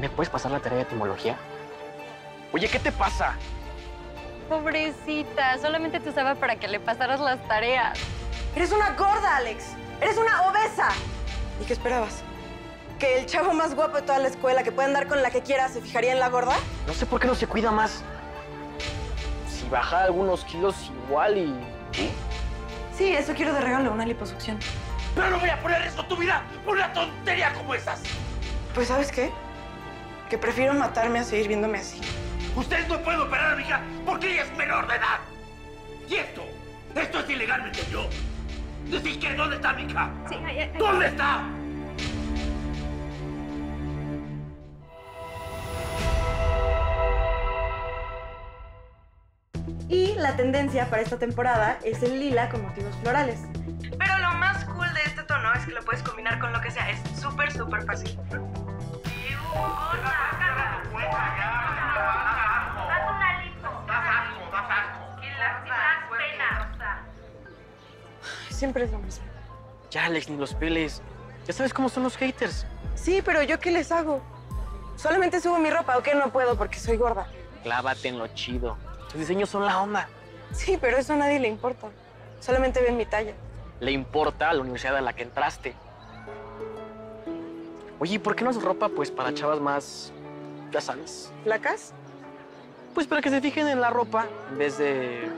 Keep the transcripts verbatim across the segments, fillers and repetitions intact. ¿Me puedes pasar la tarea de etimología? Oye, ¿qué te pasa? Pobrecita, solamente te usaba para que le pasaras las tareas. Eres una gorda, Alex. Eres una obesa. ¿Y qué esperabas? ¿Que el chavo más guapo de toda la escuela, que puede andar con la que quiera, se fijaría en la gorda? No sé por qué no se cuida más. Si bajara algunos kilos igual y... ¿Qué? Sí, eso quiero de regalo, una liposucción. ¡Pero no voy a poner eso a tu vida por una tontería como esas! Pues, ¿sabes qué? Que prefiero matarme a seguir viéndome así. Ustedes no pueden operar a mi hija porque ella es menor de edad. Y esto, esto es ilegal, ¿me entendió? Decir que ¿dónde está mi hija? Sí, ahí, ahí. ¿Dónde está? Y la tendencia para esta temporada es el lila con motivos florales. Pero lo más cool de este tono es que lo puedes combinar con lo que sea. Es súper, súper fácil. Siempre es lo mismo. Ya, Alex, ni los peles. Ya sabes cómo son los haters. Sí, pero ¿yo qué les hago? Solamente subo mi ropa, ¿o qué? No puedo porque soy gorda. Clávate en lo chido. Tus diseños son la onda. Sí, pero eso a nadie le importa. Solamente ven mi talla. Le importa a la universidad a la que entraste. Oye, ¿y por qué no es ropa, pues, para chavas más, ya sabes? ¿Flacas? Pues para que se fijen en la ropa en vez de...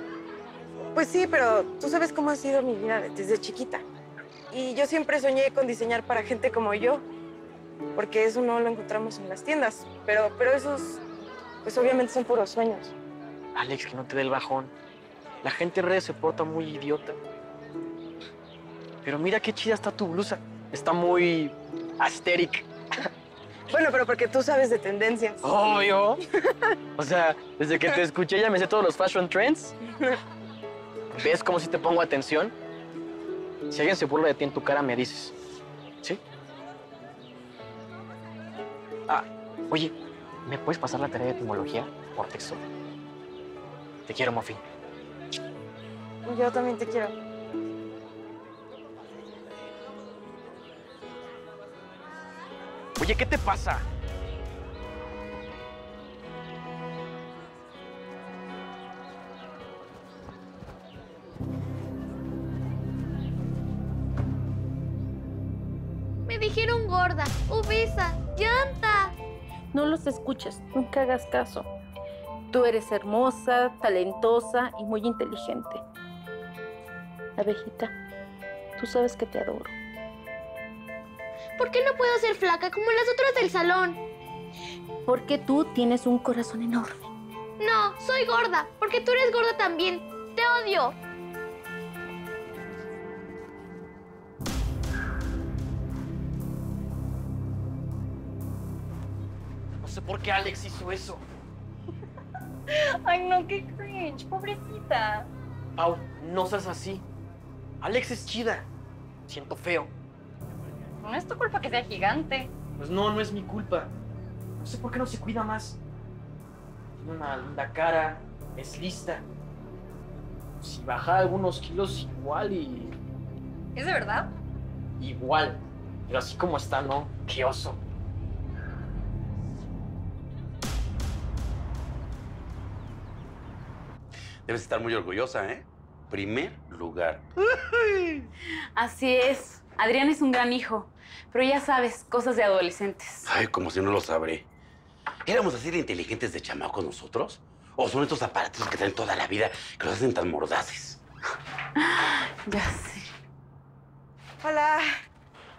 Pues sí, pero tú sabes cómo ha sido mi vida desde chiquita. Y yo siempre soñé con diseñar para gente como yo, porque eso no lo encontramos en las tiendas. Pero, pero esos, pues obviamente son puros sueños. Alex, que no te dé el bajón. La gente en redes se porta muy idiota. Pero mira qué chida está tu blusa. Está muy asteric. Bueno, pero porque tú sabes de tendencias. Obvio. O sea, desde que te escuché ya me sé todos los fashion trends. ¿Ves cómo si te pongo atención? Si alguien se burla de ti en tu cara, me dices. ¿Sí? Ah, oye, ¿me puedes pasar la tarea de etimología por texto? Te quiero, Mofín. Yo también te quiero. Oye, ¿qué te pasa? Dijeron gorda, obesa, llanta. No los escuches, nunca hagas caso. Tú eres hermosa, talentosa y muy inteligente. Abejita, tú sabes que te adoro. ¿Por qué no puedo ser flaca como las otras del salón? Porque tú tienes un corazón enorme. No, soy gorda, porque tú eres gorda también. Te odio. No sé por qué Alex hizo eso. Ay, no, qué cringe, pobrecita. Pau, no seas así. Alex es chida. Siento feo. No es tu culpa que sea gigante. Pues no, no es mi culpa. No sé por qué no se cuida más. Tiene una linda cara, es lista. Si bajara algunos kilos igual y... ¿Es de verdad? Igual, pero así como está, no, qué oso. Debes estar muy orgullosa, ¿eh? Primer lugar. Así es. Adrián es un gran hijo. Pero ya sabes, cosas de adolescentes. Ay, como si no lo sabré. ¿Éramos así de inteligentes de chamaco nosotros? ¿O son estos aparatos que traen toda la vida que los hacen tan mordaces? Ya sé. Hola.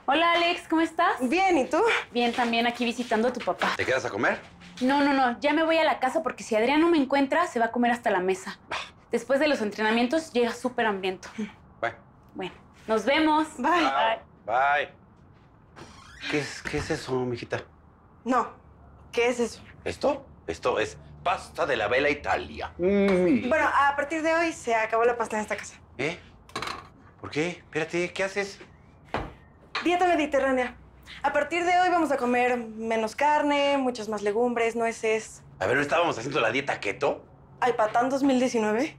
Hola, Alex. ¿Cómo estás? Bien, ¿y tú? Bien, también aquí visitando a tu papá. ¿Te quedas a comer? No, no, no. Ya me voy a la casa porque si Adrián no me encuentra, se va a comer hasta la mesa. Después de los entrenamientos, llega súper hambriento. Bye. Bueno, nos vemos. Bye. Bye. Bye. ¿Qué es, qué es eso, mijita? No. ¿Qué es eso? ¿Esto? Esto es pasta de la Vela Italia. Mm. Bueno, a partir de hoy se acabó la pasta en esta casa. ¿Eh? ¿Por qué? Espérate, ¿qué haces? Dieta mediterránea. A partir de hoy vamos a comer menos carne, muchas más legumbres, nueces. A ver, ¿no estábamos haciendo la dieta keto? Ay, patán dos mil diecinueve.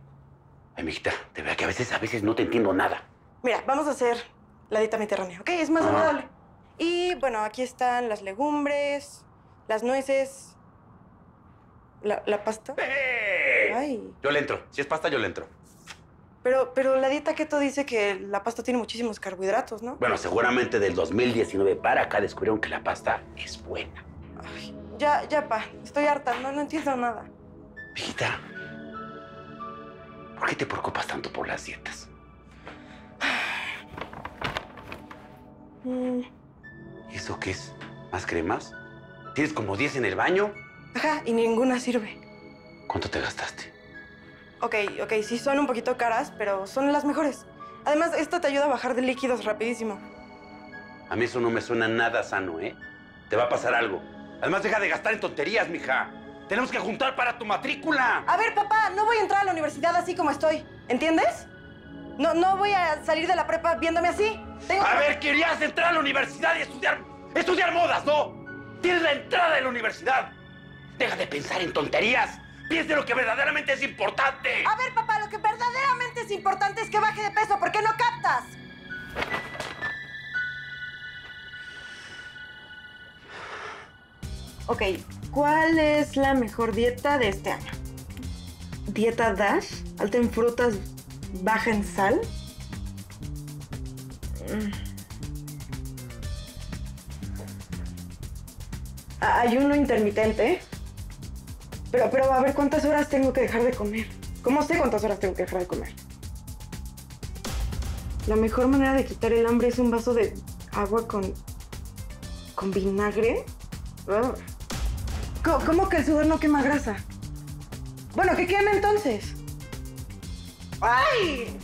Ay, mijita, de verdad que a veces, a veces no te entiendo nada. Mira, vamos a hacer la dieta mediterránea, ¿ok? Es más saludable. Y, bueno, aquí están las legumbres, las nueces, la, la pasta. ¡Eh! Ay. Yo le entro. Si es pasta, yo le entro. Pero, pero la dieta keto dice que la pasta tiene muchísimos carbohidratos, ¿no? Bueno, seguramente del dos mil diecinueve para acá descubrieron que la pasta es buena. Ay, ya, ya, pa. Estoy harta. No, no entiendo nada. Hijita, ¿por qué te preocupas tanto por las dietas? Mm. ¿Eso qué es? ¿Más cremas? ¿Tienes como diez en el baño? Ajá, y ninguna sirve. ¿Cuánto te gastaste? Ok, ok, sí son un poquito caras, pero son las mejores. Además, esta te ayuda a bajar de líquidos rapidísimo. A mí eso no me suena nada sano, ¿eh? Te va a pasar algo. Además, deja de gastar en tonterías, mija. ¡Tenemos que juntar para tu matrícula! A ver, papá, no voy a entrar a la universidad así como estoy. ¿Entiendes? No, no voy a salir de la prepa viéndome así. Tengo... A ver, querías entrar a la universidad y estudiar... ¡Estudiar modas, no! ¡Tienes la entrada de la universidad! ¡Deja de pensar en tonterías! ¡Piensa en lo que verdaderamente es importante! A ver, papá, lo que verdaderamente es importante es que baje de peso. ¿Por qué no captas? Ok, ¿cuál es la mejor dieta de este año? ¿Dieta Dash? ¿Alta en frutas, baja en sal? Ayuno intermitente. Pero, pero, a ver, ¿cuántas horas tengo que dejar de comer? ¿Cómo sé cuántas horas tengo que dejar de comer? La mejor manera de quitar el hambre es un vaso de agua con... con vinagre. Oh. ¿Cómo que el sudor no quema grasa? Bueno, ¿qué quema entonces? ¡Ay!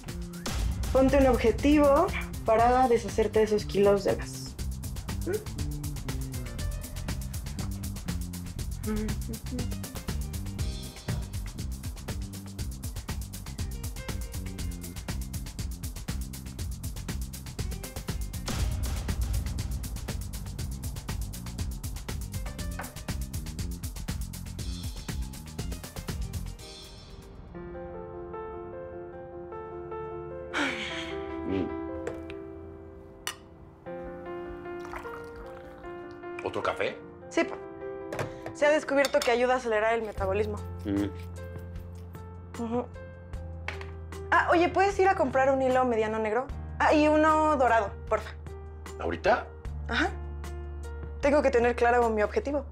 Ponte un objetivo para deshacerte de esos kilos de gas. ¿Otro café? Sí, pa. Se ha descubierto que ayuda a acelerar el metabolismo. Mm. Uh-huh. Ah, oye, ¿puedes ir a comprar un hilo mediano negro? Ah, y uno dorado, porfa. ¿Ahorita? Ajá. Tengo que tener claro mi objetivo.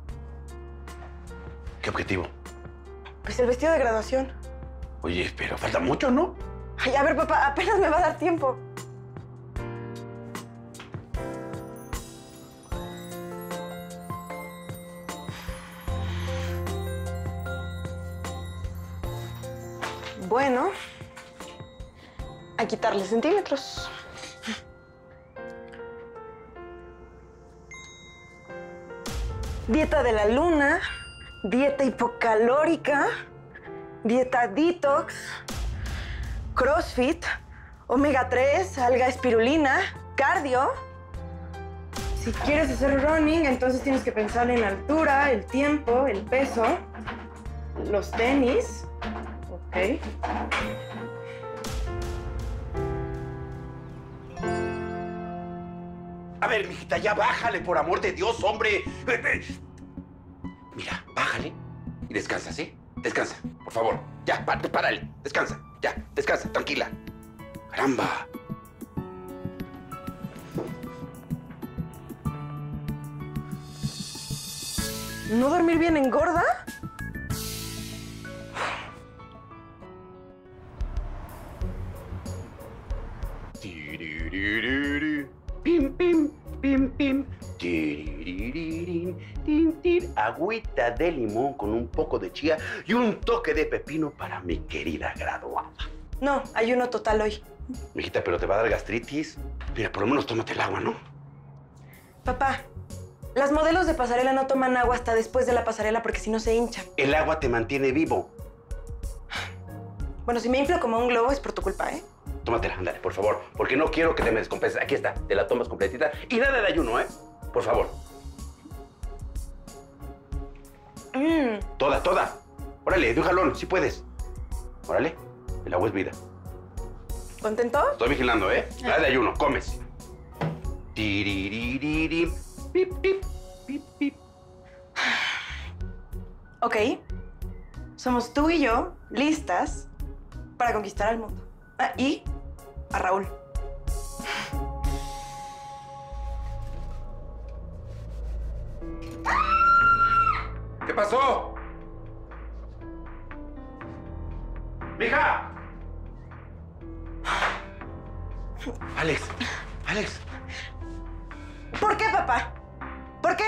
¿Qué objetivo? Pues el vestido de graduación. Oye, pero falta mucho, ¿no? Ay, a ver, papá, apenas me va a dar tiempo. Bueno, a quitarle centímetros. Dieta de la luna, dieta hipocalórica, dieta detox, crossfit, omega tres, alga espirulina, cardio. Si quieres hacer running, entonces tienes que pensar en la altura, el tiempo, el peso, los tenis. Okay. A ver, mijita, ya bájale, por amor de Dios, hombre. Mira, bájale y descansa, ¿sí? Descansa, por favor. Ya, pá párale. Descansa, ya, descansa, tranquila. Caramba. ¿No dormir bien engorda? Pim, pim, pim, pim. Agüita de limón con un poco de chía y un toque de pepino para mi querida graduada. No, ayuno total hoy. Mijita, pero te va a dar gastritis. Mira, por lo menos tómate el agua, ¿no? Papá, las modelos de pasarela no toman agua hasta después de la pasarela porque si no se hinchan. El agua te mantiene vivo. Bueno, si me inflo como un globo es por tu culpa, ¿eh? Tómatela, ándale, por favor, porque no quiero que te me descompenses. Aquí está, te la tomas completita y nada de ayuno, ¿eh? Por favor. Mm. Toda, toda. Órale, de un jalón, si puedes. Órale, el agua es vida. ¿Contento? Estoy vigilando, ¿eh? Nada ah. de ayuno, comes. Tiriririri, pip, pip, pip, pip. Somos tú y yo listas para conquistar al mundo. Ah, y a Raúl. ¿Qué pasó? ¡Mija! Alex, Alex. ¿Por qué, papá? ¿Por qué?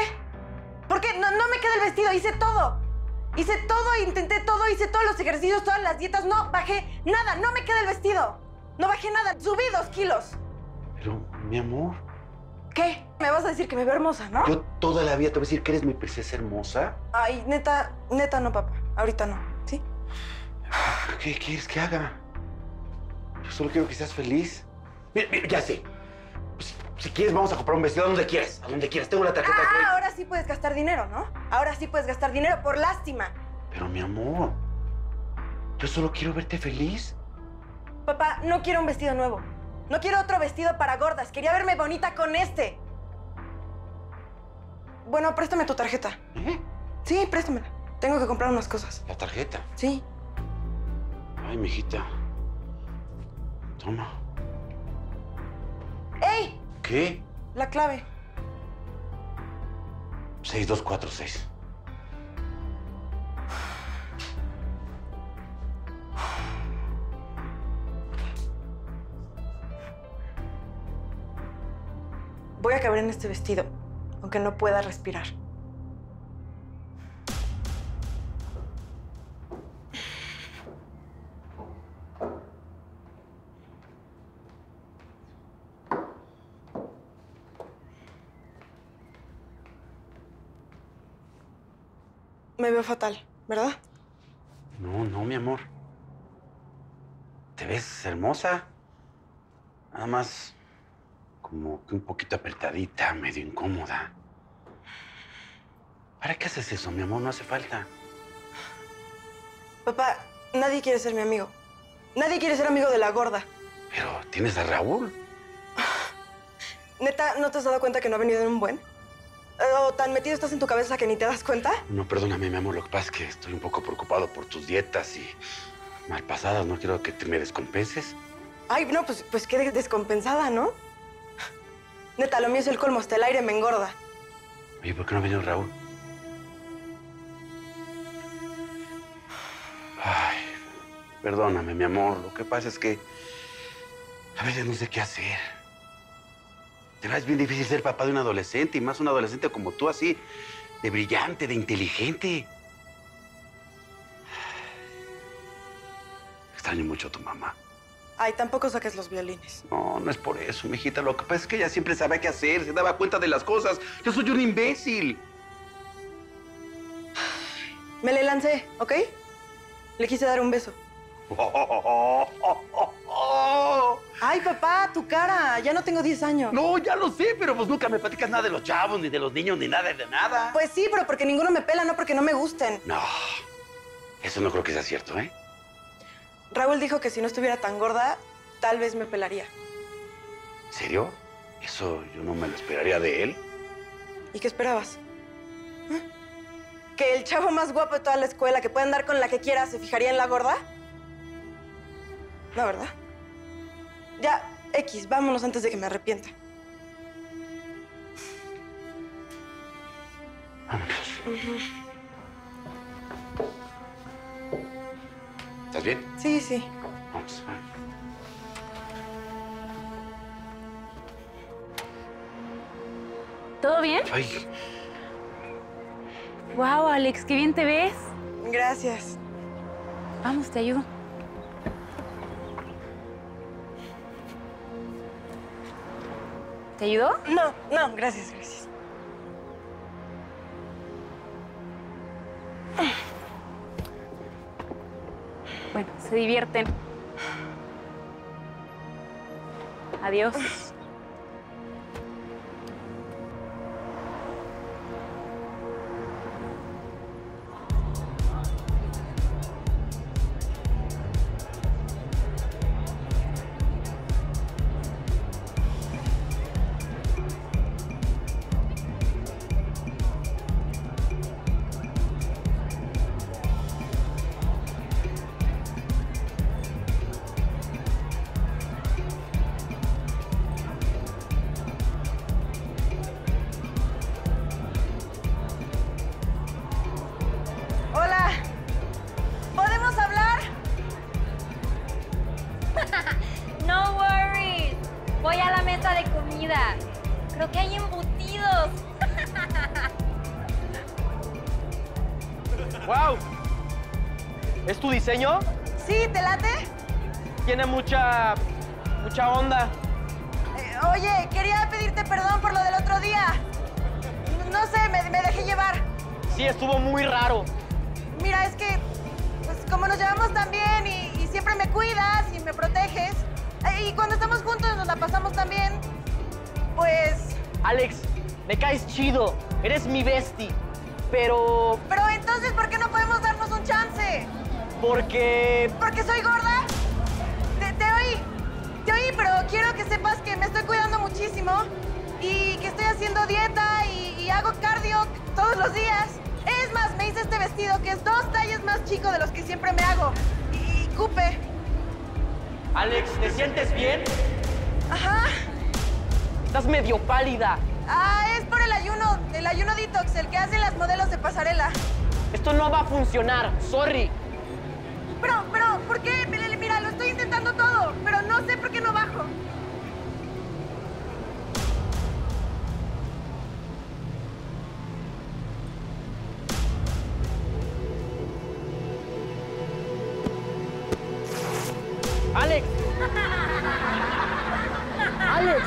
¿Por qué? No, no me queda el vestido, hice todo. Hice todo, intenté todo, hice todos los ejercicios, todas las dietas. No bajé nada, no me queda el vestido. No bajé nada, subí dos kilos. Pero, mi amor... ¿Qué? Me vas a decir que me veo hermosa, ¿no? Yo toda la vida te voy a decir que eres mi princesa hermosa. Ay, neta, neta no, papá. Ahorita no, ¿sí? ¿Qué quieres que haga? Yo solo quiero que seas feliz. Mira, mira, ya sé. Si, si quieres, vamos a comprar un vestido a donde quieras. A donde quieras. Tengo la tarjeta. Ah, de ahora sí puedes gastar dinero, ¿no? Ahora sí puedes gastar dinero por lástima. Pero, mi amor, yo solo quiero verte feliz. Papá, no quiero un vestido nuevo. No quiero otro vestido para gordas. Quería verme bonita con este. Bueno, préstame tu tarjeta. ¿Eh? Sí, préstamela. Tengo que comprar unas cosas. ¿La tarjeta? Sí. Ay, mijita. Toma. ¡Ey! ¿Qué? La clave. seis dos cuatro seis. Voy a caber en este vestido, aunque no pueda respirar. Me veo fatal, ¿verdad? No, no, mi amor. Te ves hermosa. Nada más... como que un poquito apretadita, medio incómoda. ¿Para qué haces eso, mi amor? No hace falta. Papá, nadie quiere ser mi amigo. Nadie quiere ser amigo de la gorda. Pero tienes a Raúl. Neta, ¿no te has dado cuenta que no ha venido en un buen? ¿O tan metido estás en tu cabeza que ni te das cuenta? No, perdóname, mi amor. Lo que pasa es que estoy un poco preocupado por tus dietas y malpasadas. No quiero que te me descompenses. Ay, no, pues, pues qué descompensada, ¿no? Neta, lo mío es el colmo, hasta el aire me engorda. Oye, ¿por qué no ha venido Raúl? Ay, perdóname, mi amor. Lo que pasa es que a veces no sé qué hacer. Te va, es bien difícil ser papá de un adolescente, y más un adolescente como tú, así, de brillante, de inteligente. Extraño mucho a tu mamá. Ay, tampoco saques los violines. No, no es por eso, mijita. Lo que pasa es que ella siempre sabía qué hacer, se daba cuenta de las cosas. Yo soy un imbécil. Me le lancé, ¿ok? Le quise dar un beso. Oh, oh, oh, oh, oh. Ay, papá, tu cara. Ya no tengo diez años. No, ya lo sé, pero pues nunca me platicas nada de los chavos, ni de los niños, ni nada de nada. Pues sí, pero porque ninguno me pela, no porque no me gusten. No, eso no creo que sea cierto, ¿eh? Raúl dijo que si no estuviera tan gorda, tal vez me pelaría. ¿En serio? Eso yo no me lo esperaría de él. ¿Y qué esperabas? ¿Eh? ¿Que el chavo más guapo de toda la escuela, que puede andar con la que quiera, se fijaría en la gorda? No, ¿verdad? Ya, X, vámonos antes de que me arrepienta. Vámonos. Uh-huh. ¿Estás bien? Sí, sí. Vamos. ¿Todo bien? Ay. Wow, Alex, qué bien te ves. Gracias. Vamos, te ayudo. ¿Te ayudó? No, no, gracias, gracias. Bueno, se divierten. Adiós. ¡Wow! ¿Es tu diseño? Sí, ¿te late? Tiene mucha... mucha onda. Eh, oye, quería pedirte perdón por lo del otro día. No sé, me, me dejé llevar. Sí, estuvo muy raro. Mira, es que... pues como nos llevamos tan bien y, y siempre me cuidas y me proteges, y cuando estamos juntos nos la pasamos tan bien, pues... Alex, me caes chido. Eres mi bestie. Pero... Pero entonces, ¿por qué no podemos darnos un chance? Porque... ¿Porque soy gorda? Te, te oí. Te oí, pero quiero que sepas que me estoy cuidando muchísimo y que estoy haciendo dieta y, y hago cardio todos los días. Es más, me hice este vestido que es dos tallas más chico de los que siempre me hago. Y, y cupe. Alex, ¿te sientes bien? Ajá. Estás medio pálida. Ah, es por el ayuno, el ayuno detox, el que hacen las modelos de pasarela. Esto no va a funcionar, sorry. Pero, pero, ¿por qué? Mira, lo estoy intentando todo, pero no sé por qué no bajo. Alex. Alex.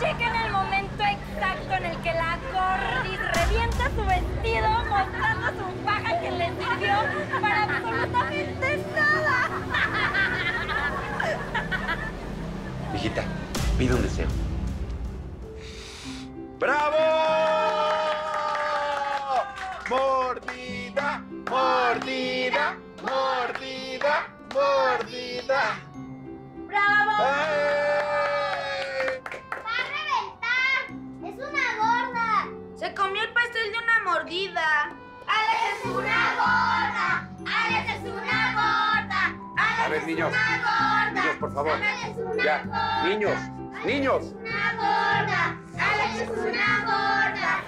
Chequen el momento exacto en el que la gordis revienta su vestido mostrando su faja que le sirvió para absolutamente nada. Hijita, pide un deseo. ¡Bravo! Mordida, mordida, mordida, mordida. ¡Bravo! ¡Ay! ¡Va a reventar! ¡Es una gorda! Se comió el pastel de una mordida. ¡Alex es una gorda! ¡Alex es una gorda! ¡Alex a ver, es niños, una gorda! Niños, por favor. ¡Alex es una ya. Gorda! Niños, Alex niños. Es una gorda. ¡Alex es una gorda!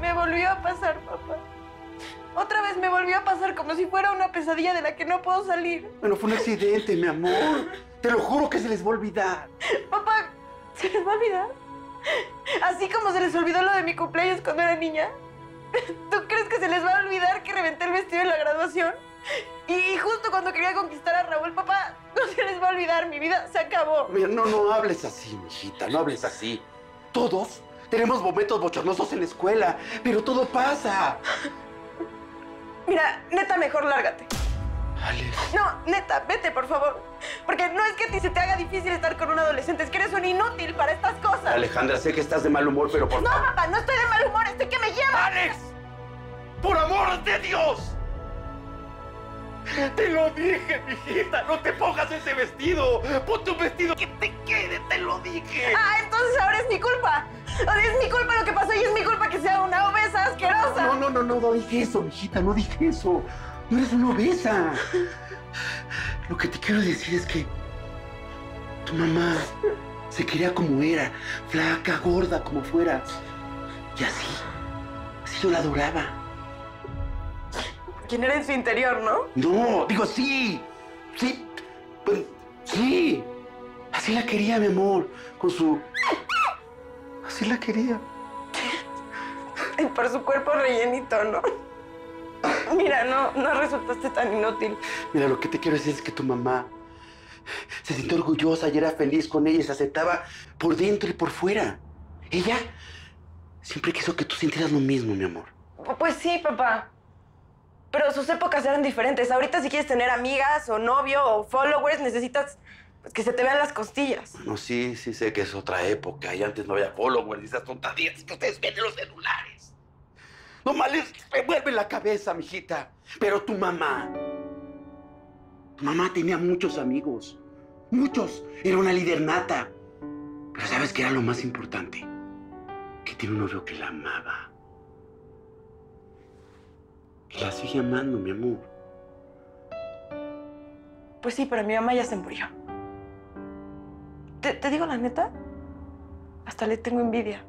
Me volvió a pasar, papá. Otra vez me volvió a pasar como si fuera una pesadilla de la que no puedo salir. Bueno, fue un accidente, mi amor. Te lo juro que se les va a olvidar. Papá, ¿se les va a olvidar? Así como se les olvidó lo de mi cumpleaños cuando era niña. ¿Tú crees que se les va a olvidar que reventé el vestido en la graduación? Y justo cuando quería conquistar a Raúl, papá, no se les va a olvidar. Mi vida se acabó. Mira, no, no hables así, mijita. No hables así. Todos tenemos momentos bochornosos en la escuela, pero todo pasa. Mira, neta, mejor lárgate. Alex. No, neta, vete, por favor. Porque no es que a ti se te haga difícil estar con un adolescente, es que eres un inútil para estas cosas. Alejandra, sé que estás de mal humor, pero por favor. No, papá, no estoy de mal humor, estoy que me lleva. ¡Alex! ¡Por amor de Dios! ¡Te lo dije, mijita! ¡No te pongas ese vestido! ¡Ponte un vestido que te quede! ¡Te lo dije! Ah, entonces ahora es mi culpa. Ahora es mi culpa lo que pasó y es mi culpa que sea una obesa asquerosa. No, no, no, no, no dije eso, mijita, no dije eso. No eres una obesa. Lo que te quiero decir es que tu mamá se quería como era, flaca, gorda, como fuera. Y así, así yo la adoraba. ¿Quién era en su interior, no? No, digo, sí, sí, pues, sí. Así la quería, mi amor, con su... Así la quería. Y por su cuerpo rellenito, ¿no? Mira, no, no resultaste tan inútil. Mira, lo que te quiero decir es que tu mamá se sintió orgullosa y era feliz con ella y se aceptaba por dentro y por fuera. Ella siempre quiso que tú sintieras lo mismo, mi amor. Pues sí, papá. Pero sus épocas eran diferentes. Ahorita si quieres tener amigas o novio o followers, necesitas pues, que se te vean las costillas. Bueno, sí, sí sé que es otra época. Y antes no había followers y esas tonterías que ustedes ven en los celulares. No mal, revuelve la cabeza, mijita. Pero tu mamá Mamá tenía muchos amigos. Muchos. Era una líder nata. Pero ¿sabes qué era lo más importante? Que tiene un novio que la amaba. Que la sigue amando, mi amor. Pues sí, pero mi mamá ya se murió. Te, te digo la neta, hasta le tengo envidia.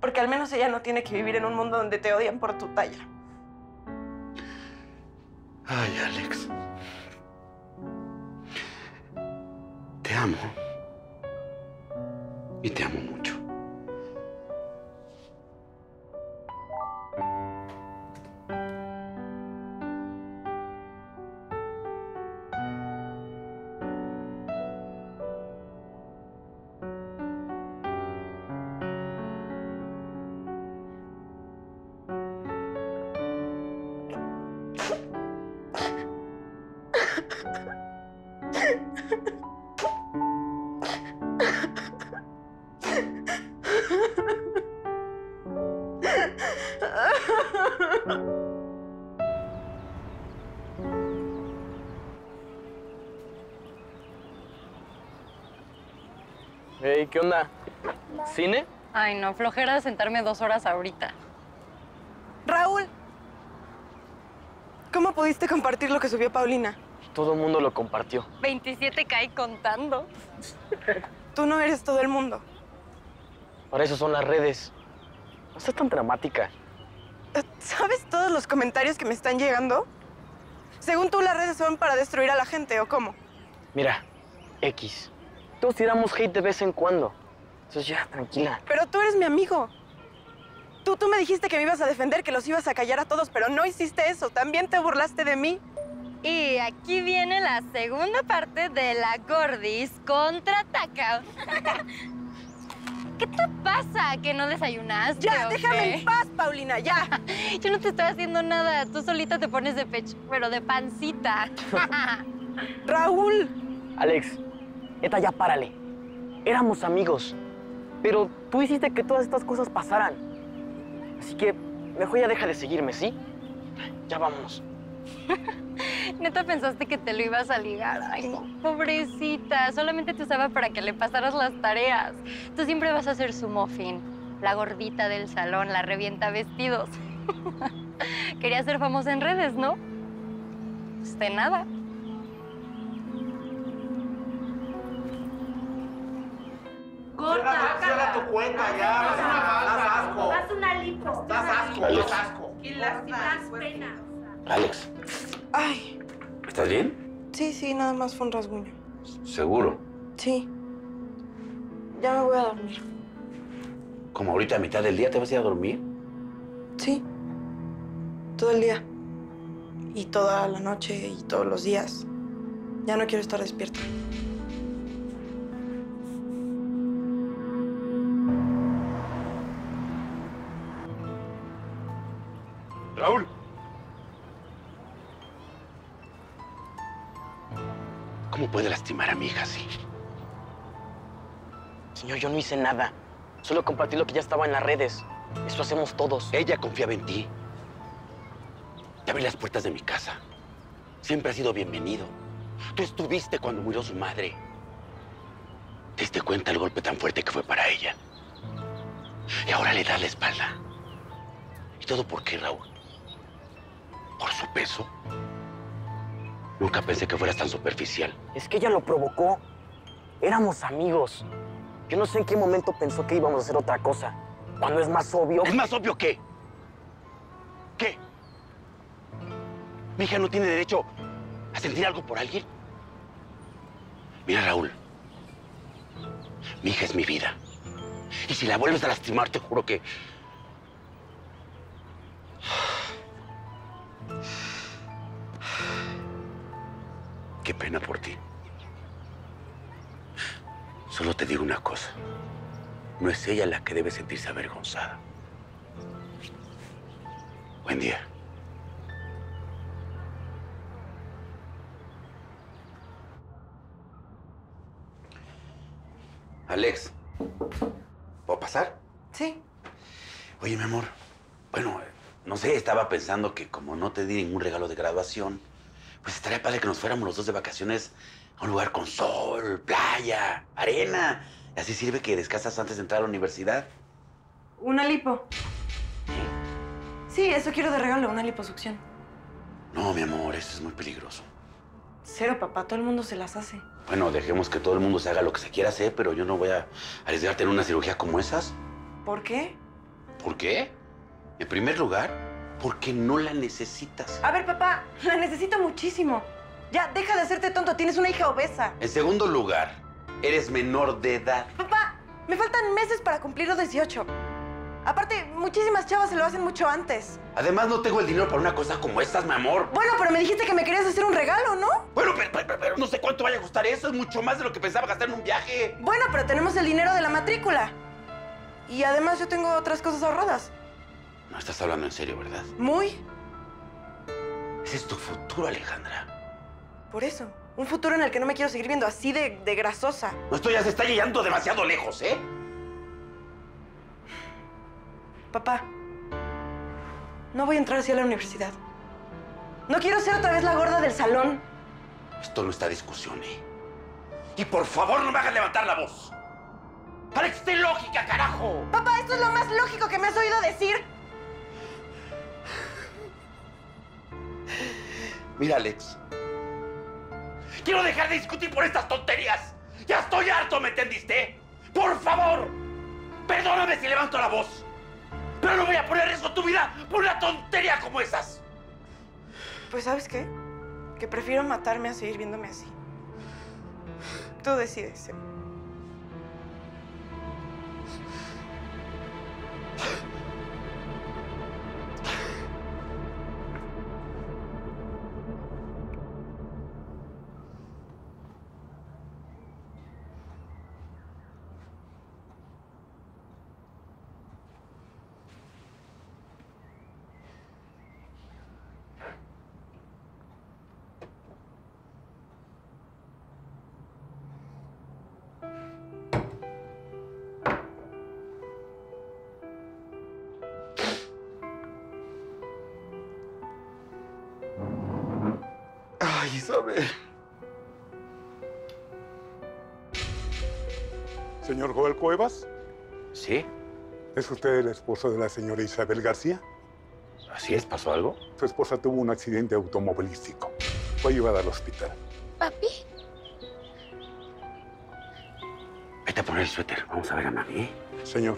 Porque al menos ella no tiene que vivir en un mundo donde te odian por tu talla. Ay, Alex. Te amo. Y te amo mucho. Hey, ¿qué onda? ¿Cine? Ay, no, flojera sentarme dos horas ahorita. Raúl, ¿cómo pudiste compartir lo que subió Paulina? Todo el mundo lo compartió. veintisiete K y contando. Tú no eres todo el mundo. Para eso son las redes. No estás tan dramática. ¿Sabes todos los comentarios que me están llegando? Según tú, las redes son para destruir a la gente, ¿o cómo? Mira, X. Todos tiramos hate de vez en cuando. Entonces ya, tranquila. Pero tú eres mi amigo. Tú, tú me dijiste que me ibas a defender, que los ibas a callar a todos, pero no hiciste eso. También te burlaste de mí. Y aquí viene la segunda parte de la Gordis contraataca. ¿Qué te pasa? ¿Que no desayunaste? Ya, déjame en paz, Paulina, ya. Yo no te estoy haciendo nada. Tú solita te pones de pecho, pero de pancita. Raúl. Alex, neta, ya párale. Éramos amigos, pero tú hiciste que todas estas cosas pasaran. Así que mejor ya deja de seguirme, ¿sí? Ya vámonos. Neta, pensaste que te lo ibas a ligar. Ay, no, pobrecita. Solamente te usaba para que le pasaras las tareas. Tú siempre vas a ser su muffin, la gordita del salón, la revienta vestidos. Quería ser famosa en redes, ¿no? Pues de nada. ¡Corta! ¡Cierra, cierra tu cuenta ya! ¡Haz una asco! ¡Haz una lipo! ¡Estás asco! ¡Estás asco! ¡Y las penas! Alex. Ay. ¿Estás bien? Sí, sí, nada más fue un rasguño. ¿Seguro? Sí. Ya me voy a dormir. ¿Cómo ahorita a mitad del día te vas a ir a dormir? Sí. Todo el día. Y toda la noche y todos los días. Ya no quiero estar despierta. Raúl. ¿Cómo puede lastimar a mi hija así? Señor, yo no hice nada. Solo compartí lo que ya estaba en las redes. Eso hacemos todos. Ella confiaba en ti. Te abrí las puertas de mi casa. Siempre has sido bienvenido. Tú estuviste cuando murió su madre. ¿Te diste cuenta el golpe tan fuerte que fue para ella? Y ahora le das la espalda. ¿Y todo por qué, Raúl? ¿Por su peso? Nunca pensé que fueras tan superficial. Es que ella lo provocó. Éramos amigos. Yo no sé en qué momento pensó que íbamos a hacer otra cosa. Cuando es más obvio... ¿Es más obvio qué? ¿Qué? Mi hija no tiene derecho a sentir algo por alguien. Mira, Raúl. Mi hija es mi vida. Y si la vuelves a lastimar, te juro que... Qué pena por ti. Solo te digo una cosa. No es ella la que debe sentirse avergonzada. Buen día. Alex, ¿puedo pasar? Sí. Oye, mi amor, bueno, no sé, estaba pensando que como no te di ningún regalo de graduación... pues estaría padre que nos fuéramos los dos de vacaciones a un lugar con sol, playa, arena. Así sirve que descansas antes de entrar a la universidad. Una lipo. Sí, eso quiero de regalo, una liposucción. No, mi amor, esto es muy peligroso. Cero, papá, todo el mundo se las hace. Bueno, dejemos que todo el mundo se haga lo que se quiera hacer, pero yo no voy a arriesgarte en una cirugía como esas. ¿Por qué? ¿Por qué? En primer lugar, porque no la necesitas. A ver, papá, la necesito muchísimo. Ya, deja de hacerte tonto, tienes una hija obesa. En segundo lugar, eres menor de edad. Papá, me faltan meses para cumplir los dieciocho. Aparte, muchísimas chavas se lo hacen mucho antes. Además, no tengo el dinero para una cosa como estas, mi amor. Bueno, pero me dijiste que me querías hacer un regalo, ¿no? Bueno, pero, pero, pero no sé cuánto vaya a costar eso. Es mucho más de lo que pensaba gastar en un viaje. Bueno, pero tenemos el dinero de la matrícula. Y además yo tengo otras cosas ahorradas. No estás hablando en serio, ¿verdad? Muy. Ese es tu futuro, Alejandra. Por eso. Un futuro en el que no me quiero seguir viendo así de, de grasosa. No, esto ya se está llegando demasiado lejos, ¿eh? Papá, no voy a entrar así a la universidad. No quiero ser otra vez la gorda del salón. Esto no está a discusión, ¿eh? Y por favor, no me hagas levantar la voz. ¡Alex, ten lógica, carajo! Papá, esto es lo más lógico que me has oído decir. Mira, Alex. Quiero dejar de discutir por estas tonterías. Ya estoy harto, ¿me entendiste? ¡Por favor! Perdóname si levanto la voz. Pero no voy a poner eso en tu vida por una tontería como esas. Pues, ¿sabes qué? Que prefiero matarme a seguir viéndome así. Tú decides. ¿Eh? Isabel. ¿Señor Joel Cuevas? Sí. ¿Es usted el esposo de la señora Isabel García? Así es, ¿pasó algo? Su esposa tuvo un accidente automovilístico. Fue llevada al hospital. ¿Papi? Vete a poner el suéter. Vamos a ver a mami, ¿eh? Señor,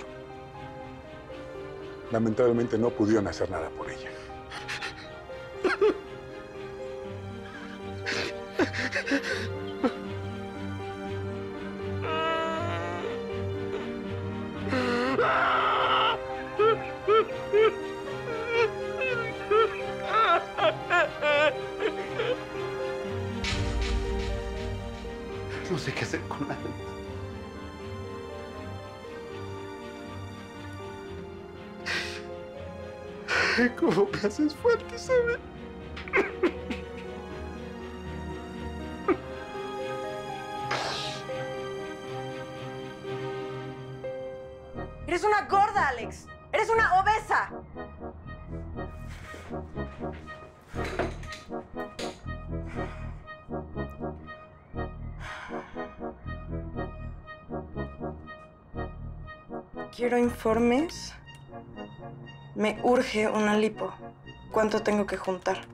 lamentablemente no pudieron hacer nada por ella. No sé qué hacer con Alex. ¿Cómo me haces fuerte, Isabel? Eres una gorda, Alex. Eres una obesa. Quiero informes. Me urge una lipo. ¿Cuánto tengo que juntar?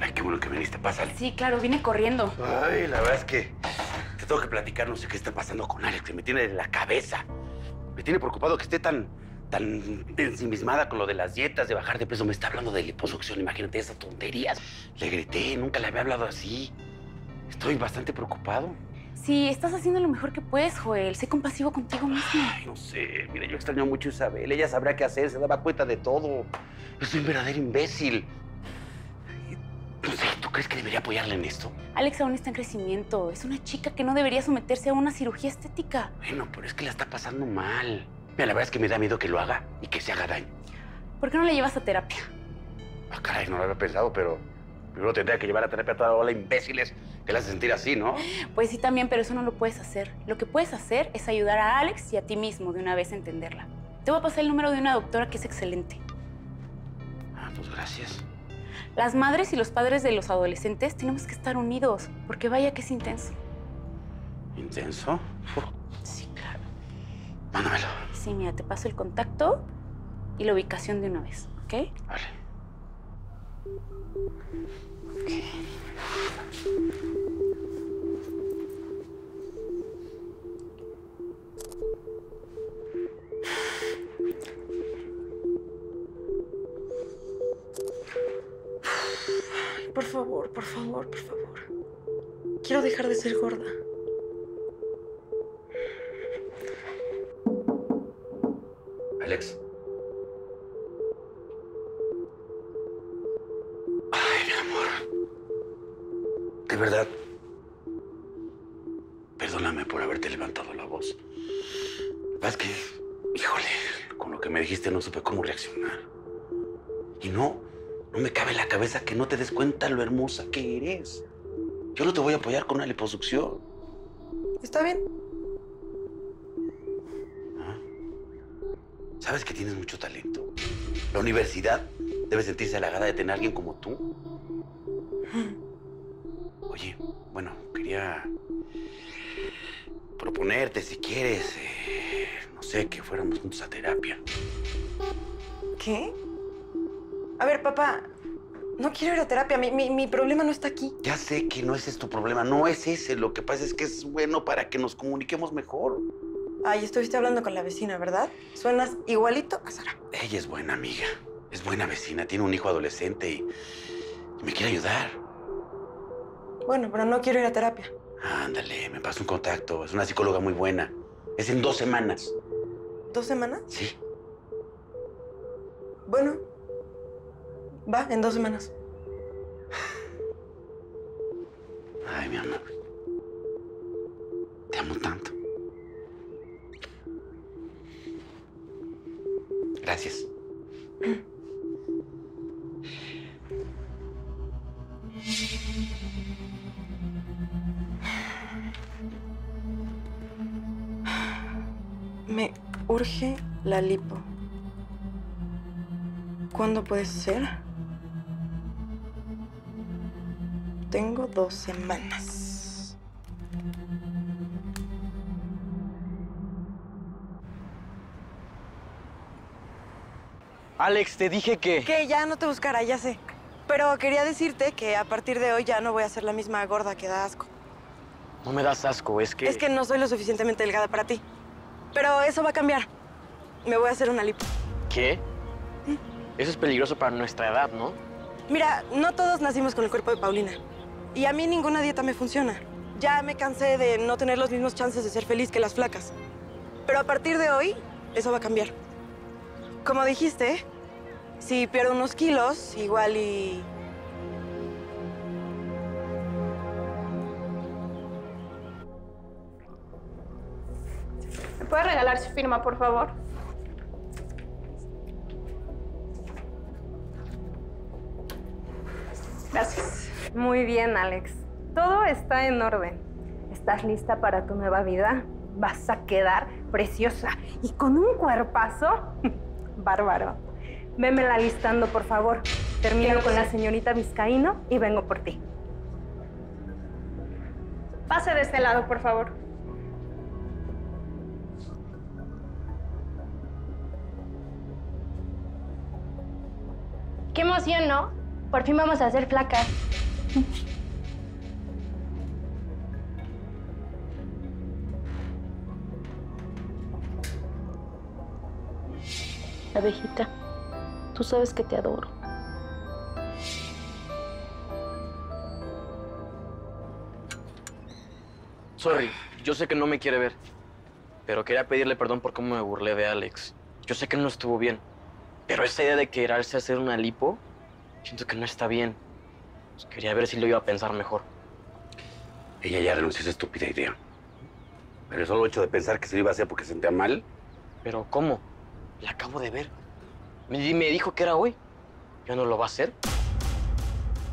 Ay, qué bueno que viniste. Pásale. Sí, claro, vine corriendo. Ay, la verdad es que te tengo que platicar. No sé qué está pasando con Alex. Me tiene en la cabeza. Me tiene preocupado que esté tan... tan ensimismada con lo de las dietas, de bajar de peso. Me está hablando de liposucción, imagínate esas tonterías. Le grité, nunca le había hablado así. Estoy bastante preocupado. Sí, estás haciendo lo mejor que puedes, Joel. Sé compasivo contigo mismo. Ay, no sé. Mira, yo extraño mucho a Isabel. Ella sabría qué hacer, se daba cuenta de todo. Yo soy un verdadero imbécil. No sé, ¿tú crees que debería apoyarla en esto? Alex aún está en crecimiento. Es una chica que no debería someterse a una cirugía estética. Bueno, pero es que la está pasando mal. Mira, la verdad es que me da miedo que lo haga y que se haga daño. ¿Por qué no la llevas a terapia? Ah, caray, no lo había pensado, pero primero tendría que llevar a terapia a toda la hora, imbéciles. Él hace sentir así, ¿no? Pues sí, también, pero eso no lo puedes hacer. Lo que puedes hacer es ayudar a Alex y a ti mismo de una vez a entenderla. Te voy a pasar el número de una doctora que es excelente. Ah, pues gracias. Las madres y los padres de los adolescentes tenemos que estar unidos, porque vaya que es intenso. ¿Intenso? Uf. Sí, claro. Mándamelo. Sí, mira, te paso el contacto y la ubicación de una vez, ¿ok? Vale. Ok. Por favor, por favor, por favor. Quiero dejar de ser gorda. Alex. Ay, mi amor. De verdad. Perdóname por haberte levantado la voz. La verdad es que, híjole, con lo que me dijiste no supe cómo reaccionar. Y no... No me cabe en la cabeza que no te des cuenta lo hermosa que eres. Yo no te voy a apoyar con una liposucción. Está bien. ¿Ah? Sabes que tienes mucho talento. La universidad debe sentirse halagada de tener a alguien como tú. Oye, bueno, quería proponerte, si quieres, eh, no sé, que fuéramos juntos a terapia. ¿Qué? A ver, papá, no quiero ir a terapia. Mi, mi, mi problema no está aquí. Ya sé que no ese es tu problema. No es ese. Lo que pasa es que es bueno para que nos comuniquemos mejor. Ay, estuviste hablando con la vecina, ¿verdad? Suenas igualito a Sara. Ella es buena amiga. Es buena vecina. Tiene un hijo adolescente y, y me quiere ayudar. Bueno, pero no quiero ir a terapia. Ándale, me pasa un contacto. Es una psicóloga muy buena. Es en dos semanas. ¿Dos semanas? Sí. Bueno... Va, en dos semanas. Ay, mi amor. Te amo tanto. Gracias. Me urge la lipo. ¿Cuándo puede ser? Tengo dos semanas. Alex, te dije que... Que ya no te buscara, ya sé. Pero quería decirte que a partir de hoy ya no voy a ser la misma gorda que da asco. No me das asco, es que... Es que no soy lo suficientemente delgada para ti. Pero eso va a cambiar. Me voy a hacer una lipo. ¿Qué? ¿Mm? Eso es peligroso para nuestra edad, ¿no? Mira, no todos nacimos con el cuerpo de Paulina. Y a mí ninguna dieta me funciona. Ya me cansé de no tener los mismos chances de ser feliz que las flacas. Pero a partir de hoy, eso va a cambiar. Como dijiste, si pierdo unos kilos, igual y... ¿Me puede regalar su firma, por favor? Gracias. Muy bien, Alex. Todo está en orden. ¿Estás lista para tu nueva vida? Vas a quedar preciosa y con un cuerpazo bárbaro. Vémela alistando, por favor. Termino con la señorita Vizcaíno y vengo por ti. Pase de este lado, por favor. Qué emoción, ¿no? Por fin vamos a ser flacas. Abejita, tú sabes que te adoro. Sorry, yo sé que no me quiere ver, pero quería pedirle perdón por cómo me burlé de Alex. Yo sé que no estuvo bien, pero esa idea de quererse hacer una lipo... Siento que no está bien. Pues quería ver si lo iba a pensar mejor. Ella ya renunció a esa estúpida idea. Pero el solo hecho de pensar que se lo iba a hacer porque se sentía mal. ¿Pero cómo? La acabo de ver. Me, me dijo que era hoy. ¿Ya no lo va a hacer?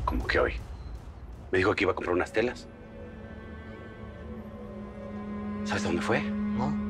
¿Cómo que hoy? Me dijo que iba a comprar unas telas. ¿Sabes dónde fue? No.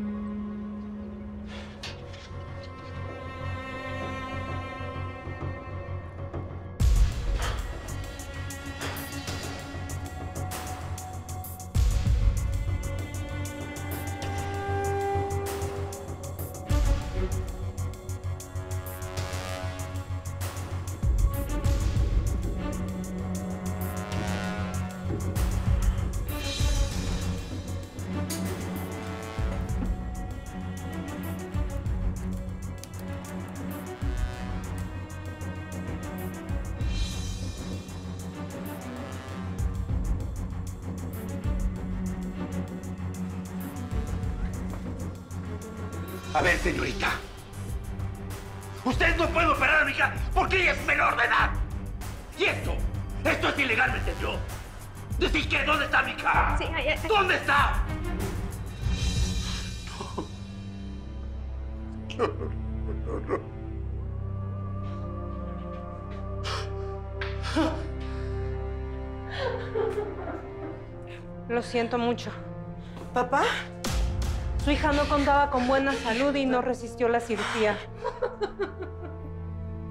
A ver, señorita. Ustedes no pueden operar a mi hija porque ella es menor de edad. Y esto, esto es ilegal, ¿me entendió? Decís que, ¿dónde está mi hija? Sí, ahí está. ¿Dónde está? No, no, no, no. Lo siento mucho. ¿Papá? Su hija no contaba con buena salud y no resistió la cirugía.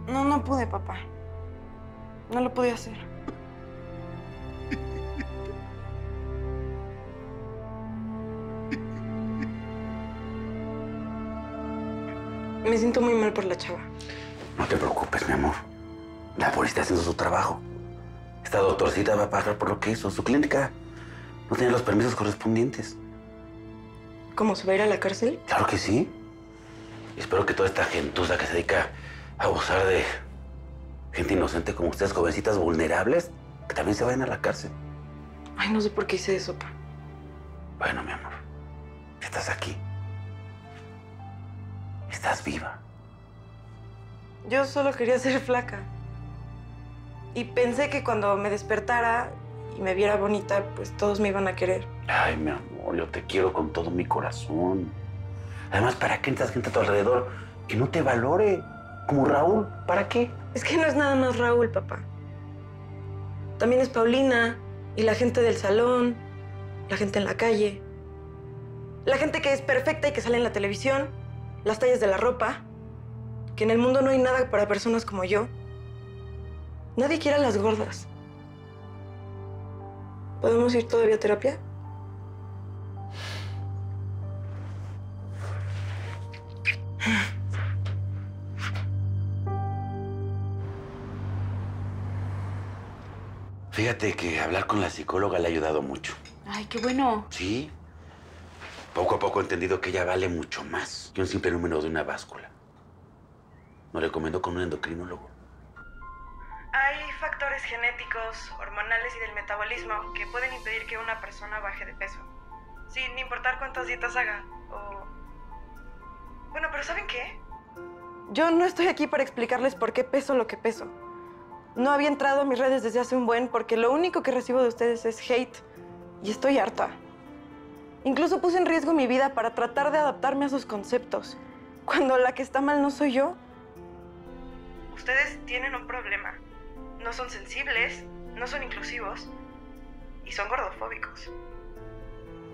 No, no pude, papá. No lo podía hacer. Me siento muy mal por la chava. No te preocupes, mi amor. La policía está haciendo su trabajo. Esta doctorcita va a pagar por lo que hizo. Su clínica no tiene los permisos correspondientes. ¿Cómo, se va a ir a la cárcel? Claro que sí. Espero que toda esta gentuza que se dedica a abusar de gente inocente como ustedes, jovencitas vulnerables, que también se vayan a la cárcel. Ay, no sé por qué hice eso, pa. Bueno, mi amor, estás aquí. Estás viva. Yo solo quería ser flaca. Y pensé que cuando me despertara y me viera bonita, pues todos me iban a querer. Ay, mi amor. Yo te quiero con todo mi corazón. Además, ¿para qué necesitas gente a tu alrededor que no te valore? Como Raúl, ¿para qué? Es que no es nada más Raúl, papá. También es Paulina y la gente del salón, la gente en la calle, la gente que es perfecta y que sale en la televisión, las tallas de la ropa, que en el mundo no hay nada para personas como yo. Nadie quiere a las gordas. ¿Podemos ir todavía a terapia? Fíjate que hablar con la psicóloga le ha ayudado mucho. Ay, qué bueno. Sí. Poco a poco he entendido que ella vale mucho más que un simple número de una báscula. Lo recomiendo con un endocrinólogo. Hay factores genéticos, hormonales y del metabolismo que pueden impedir que una persona baje de peso, sin importar cuántas dietas haga o... Bueno, pero ¿saben qué? Yo no estoy aquí para explicarles por qué peso lo que peso. No había entrado a mis redes desde hace un buen porque lo único que recibo de ustedes es hate y estoy harta. Incluso puse en riesgo mi vida para tratar de adaptarme a sus conceptos, cuando la que está mal no soy yo. Ustedes tienen un problema. No son sensibles, no son inclusivos y son gordofóbicos.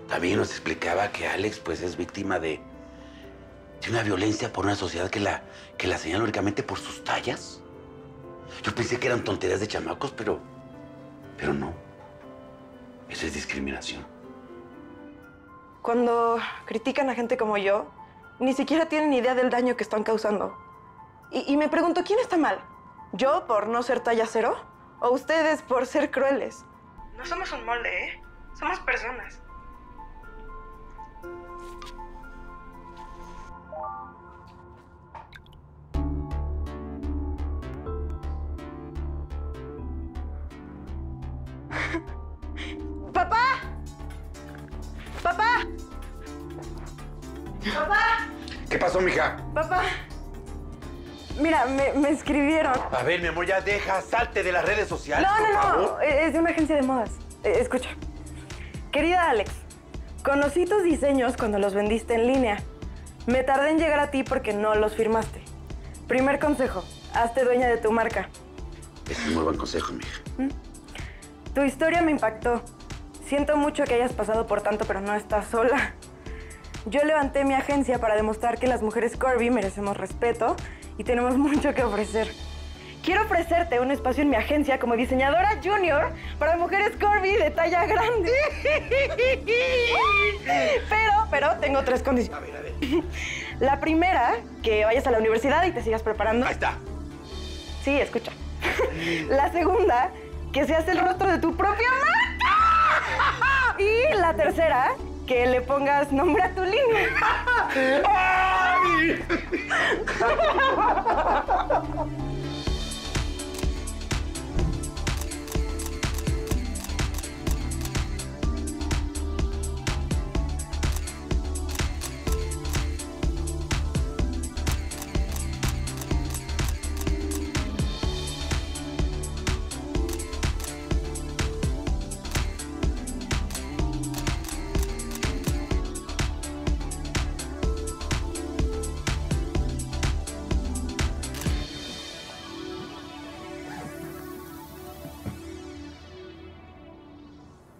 También nos explicaba que Alex pues es víctima de, de una violencia por una sociedad que la, que la señala únicamente por sus tallas. Yo pensé que eran tonterías de chamacos, pero... Pero no. Eso es discriminación. Cuando critican a gente como yo, ni siquiera tienen idea del daño que están causando. Y, y me pregunto, ¿quién está mal? ¿Yo por no ser talla cero? ¿O ustedes por ser crueles? No somos un molde, ¿eh? Somos personas. ¡Papá! ¡Papá! ¡Papá! ¿Qué pasó, mija? Papá. Mira, me, me escribieron. A ver, mi amor, ya deja, salte de las redes sociales. No, por no, favor. no. Es de una agencia de modas. Eh, escucha. Querida Alex, conocí tus diseños cuando los vendiste en línea. Me tardé en llegar a ti porque no los firmaste. Primer consejo, hazte dueña de tu marca. Es un muy buen consejo, mija. ¿Mm? Tu historia me impactó. Siento mucho que hayas pasado por tanto, pero no estás sola. Yo levanté mi agencia para demostrar que las mujeres curvy merecemos respeto y tenemos mucho que ofrecer. Quiero ofrecerte un espacio en mi agencia como diseñadora junior para mujeres curvy de talla grande. Pero, pero tengo tres condiciones. A ver, a ver. La primera, que vayas a la universidad y te sigas preparando. Ahí está. Sí, escucha. La segunda, que seas el rostro de tu propia marca. Y la tercera, que le pongas nombre a tu línea. ¡Ay!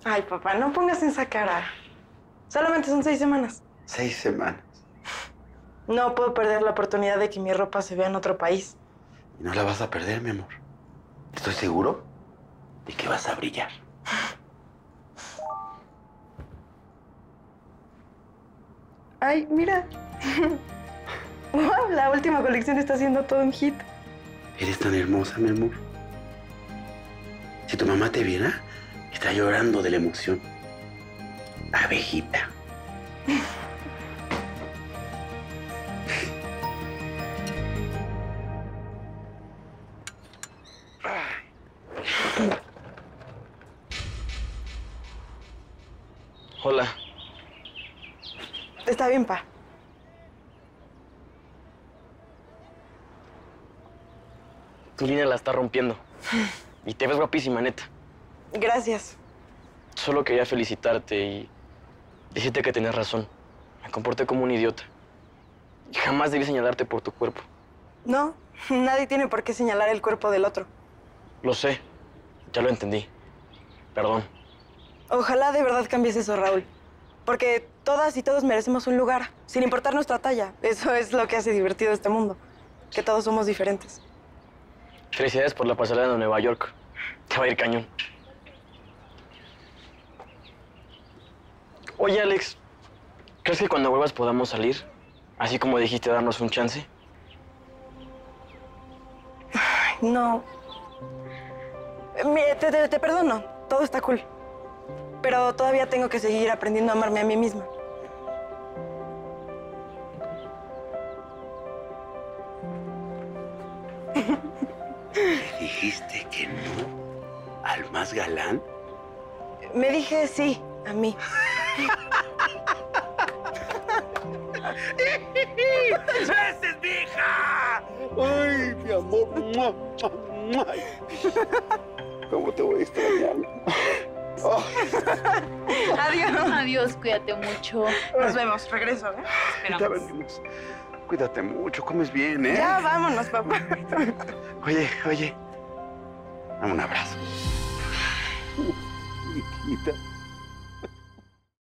Ay, papá, no pongas esa cara. Solamente son seis semanas. Seis semanas. No puedo perder la oportunidad de que mi ropa se vea en otro país. Y no la vas a perder, mi amor. Estoy seguro de que vas a brillar. Ay, mira. La última colección está haciendo todo un hit. Eres tan hermosa, mi amor. Si tu mamá te viera... Está llorando de la emoción. Abejita. Hola. Está bien, pa. Tu línea la está rompiendo. Y te ves guapísima, neta. Gracias. Solo quería felicitarte y decirte que tenías razón. Me comporté como un idiota. Jamás debí señalarte por tu cuerpo. No, nadie tiene por qué señalar el cuerpo del otro. Lo sé, ya lo entendí. Perdón. Ojalá de verdad cambies eso, Raúl. Porque todas y todos merecemos un lugar, sin importar nuestra talla. Eso es lo que hace divertido este mundo, que todos somos diferentes. Felicidades por la pasarela de Nueva York. Te va a ir cañón. Oye, Alex, ¿crees que cuando vuelvas podamos salir? Así como dijiste, darnos un chance. Ay, no. Mira, te, te, te perdono. Todo está cool. Pero todavía tengo que seguir aprendiendo a amarme a mí misma. ¿Le dijiste que no al más galán? Me dije sí a mí. ¡Eso es, mi hija! ¡Ay, mi amor! ¿Cómo te voy a extrañar? Oh. Adiós. Adiós, cuídate mucho. Nos vemos, regreso, ¿eh? Esperamos. Cuídate mucho, comes bien, ¿eh? Ya, vámonos, papá. Oye, oye. Dame un abrazo. Chiquita.